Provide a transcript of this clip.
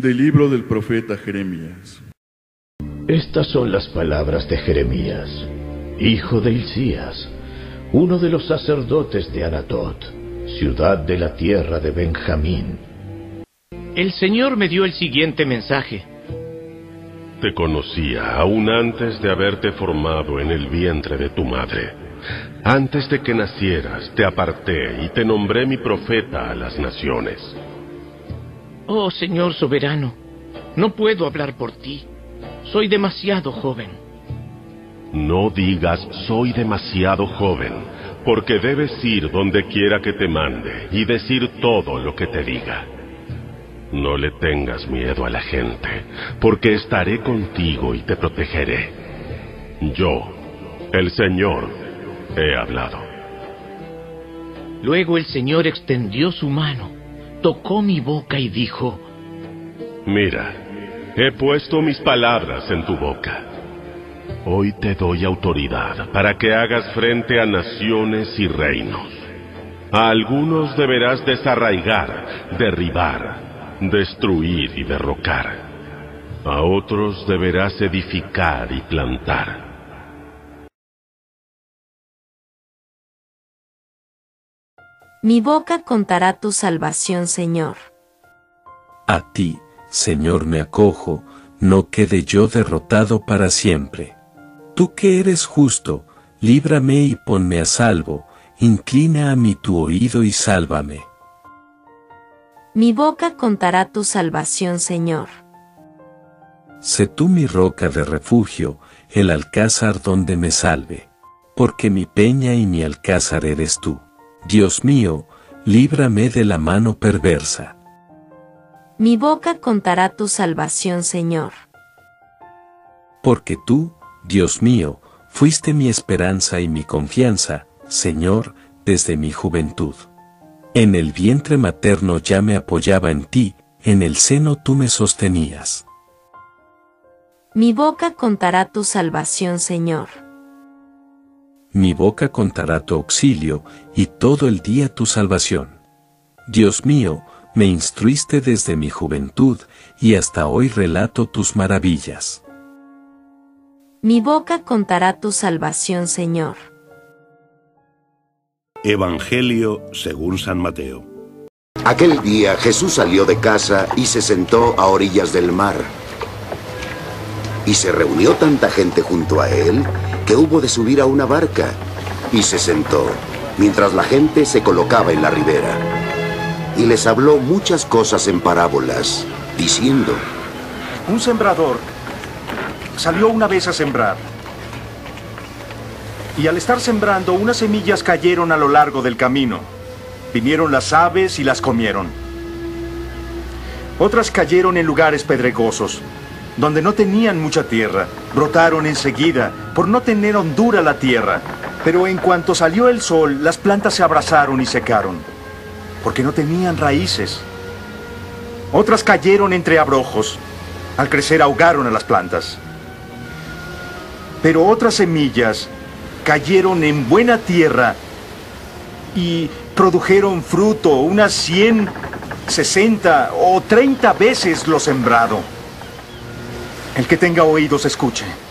del libro del profeta Jeremías. Estas son las palabras de Jeremías, hijo de Hilcías, uno de los sacerdotes de Anatot, ciudad de la tierra de Benjamín. El Señor me dio el siguiente mensaje. Te conocía aún antes de haberte formado en el vientre de tu madre. Antes de que nacieras, te aparté y te nombré mi profeta a las naciones. Oh, Señor soberano, no puedo hablar por ti. Soy demasiado joven. No digas, soy demasiado joven, porque debes ir donde quiera que te mande y decir todo lo que te diga. No le tengas miedo a la gente, porque estaré contigo y te protegeré. Yo, el Señor, he hablado. Luego el Señor extendió su mano, tocó mi boca y dijo: Mira, he puesto mis palabras en tu boca. Hoy te doy autoridad para que hagas frente a naciones y reinos. A algunos deberás desarraigar, derribar, destruir y derrocar. A otros deberás edificar y plantar. Mi boca contará tu salvación, Señor. A ti, Señor, me acojo, no quede yo derrotado para siempre. Tú que eres justo, líbrame y ponme a salvo, inclina a mí tu oído y sálvame. Mi boca contará tu salvación, Señor. Sé tú mi roca de refugio, el alcázar donde me salve, porque mi peña y mi alcázar eres tú. Dios mío, líbrame de la mano perversa. Mi boca contará tu salvación, Señor. Porque tú, Dios mío, fuiste mi esperanza y mi confianza, Señor, desde mi juventud. En el vientre materno ya me apoyaba en ti, en el seno tú me sostenías. Mi boca contará tu salvación, Señor. Mi boca contará tu auxilio, y todo el día tu salvación. Dios mío, me instruiste desde mi juventud, y hasta hoy relato tus maravillas. Mi boca contará tu salvación, Señor. Evangelio según San Mateo. Aquel día Jesús salió de casa y se sentó a orillas del mar. Y se reunió tanta gente junto a él, que hubo de subir a una barca, y se sentó, mientras la gente se colocaba en la ribera. Y les habló muchas cosas en parábolas, diciendo: Un sembrador salió una vez a sembrar. Y al estar sembrando, unas semillas cayeron a lo largo del camino. Vinieron las aves y las comieron. Otras cayeron en lugares pedregosos, donde no tenían mucha tierra. Brotaron enseguida, por no tener hondura la tierra. Pero en cuanto salió el sol, las plantas se abrasaron y secaron, porque no tenían raíces. Otras cayeron entre abrojos. Al crecer ahogaron a las plantas. Pero otras semillas cayeron en buena tierra y produjeron fruto unas 100, 60 o 30 veces lo sembrado. El que tenga oídos, escuche.